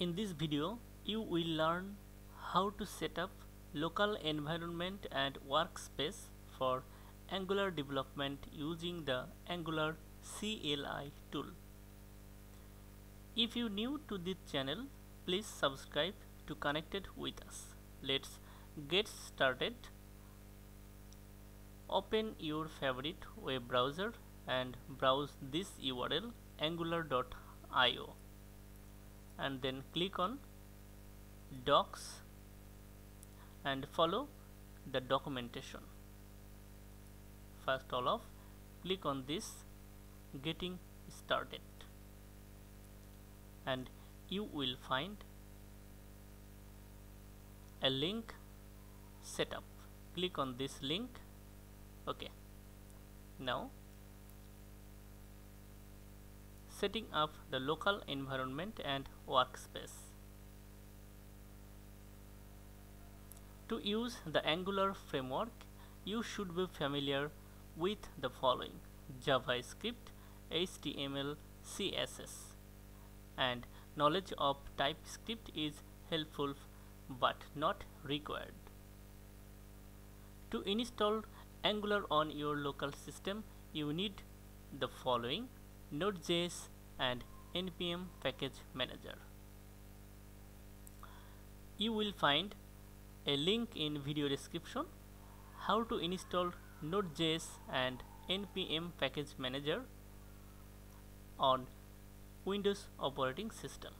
In this video, you will learn how to set up local environment and workspace for Angular development using the Angular CLI tool. If you are new to this channel, please subscribe to connected with us. Let's get started. Open your favorite web browser and browse this URL angular.io and then click on docs and follow the documentation. First of all, click on this getting started and you will find a link setup. Click on this link. Okay, now setting up the local environment and workspace. To use the Angular framework, you should be familiar with the following: JavaScript, HTML, CSS, and knowledge of TypeScript is helpful but not required. To install Angular on your local system, you need the following: Node.js and NPM package manager. You will find a link in video description how to install Node.js and NPM package manager on Windows operating system.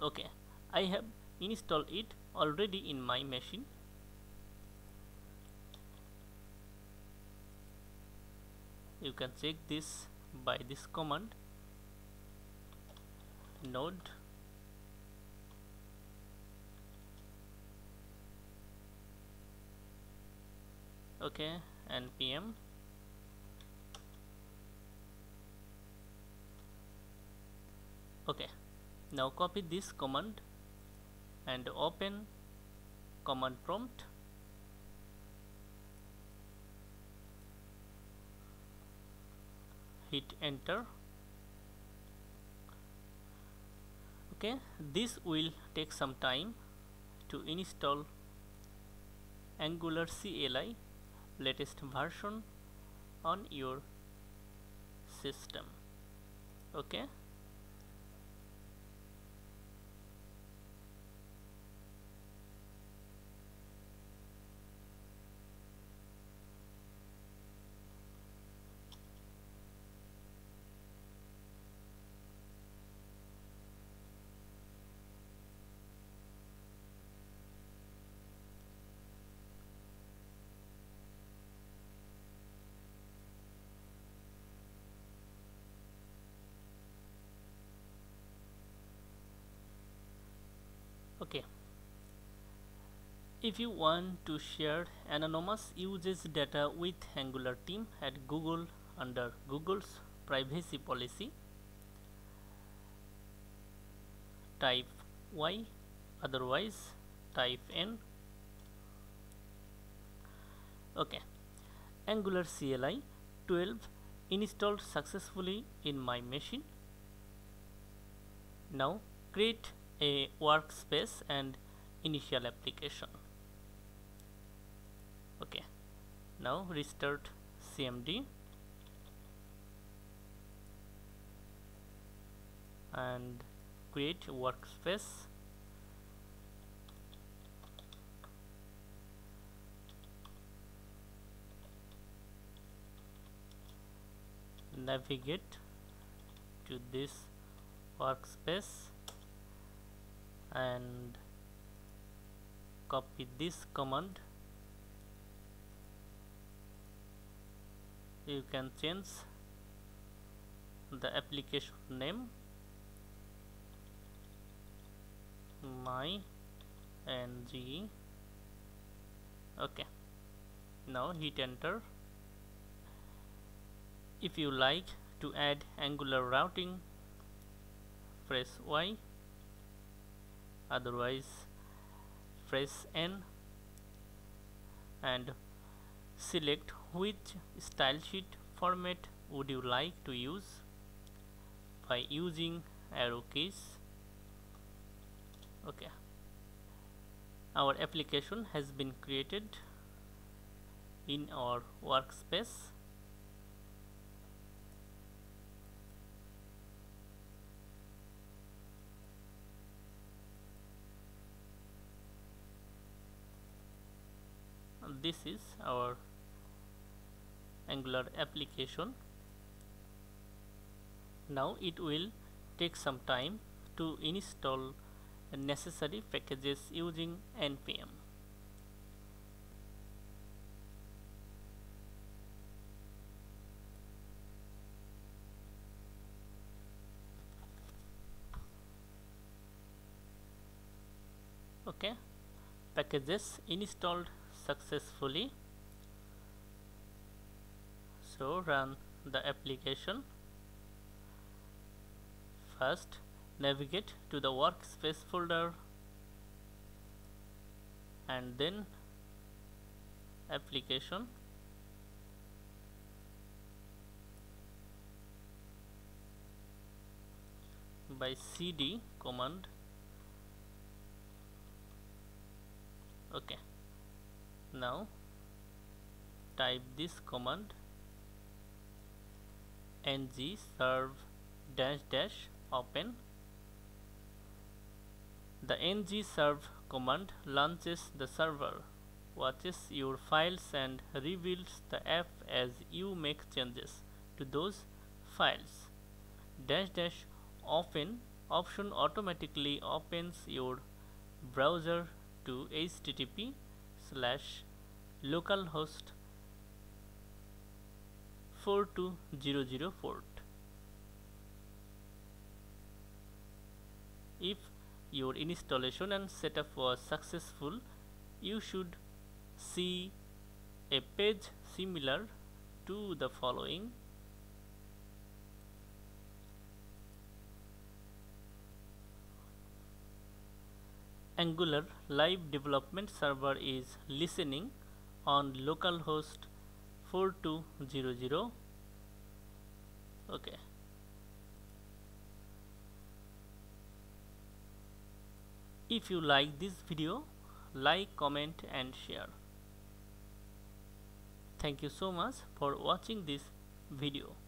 Okay, I have installed it already in my machine. You can check this by this command: node npm now copy this command and open command prompt. Hit enter. Okay, this will take some time to install Angular CLI latest version on your system. Okay, if you want to share anonymous usage data with Angular team at Google under Google's privacy policy, type Y, otherwise type N. Okay, Angular CLI 12 installed successfully in my machine. Now create a workspace and initial application. Okay, now restart CMD and create workspace. Navigate to this workspace and copy this command. You can change the application name, my ng. Okay, now hit enter. If you like to add Angular routing, press Y, otherwise press N, and select which style sheet format would you like to use by using arrow keys. Okay, our application has been created in our workspace. This is our Angular application. Now it will take some time to install necessary packages using NPM. Okay, packages installed successfully. So run the application. First, navigate to the workspace folder and then application. By cd command. Okay, now type this command, ng serve dash dash open. The ng serve command launches the server, watches your files and rebuilds the app as you make changes to those files. Dash dash open option automatically opens your browser to http:/localhost 4200 port. If your installation and setup was successful, you should see a page similar to the following. Angular live development server is listening on localhost 4200. Okay. If you like this video, like, comment and share. Thank you so much for watching this video.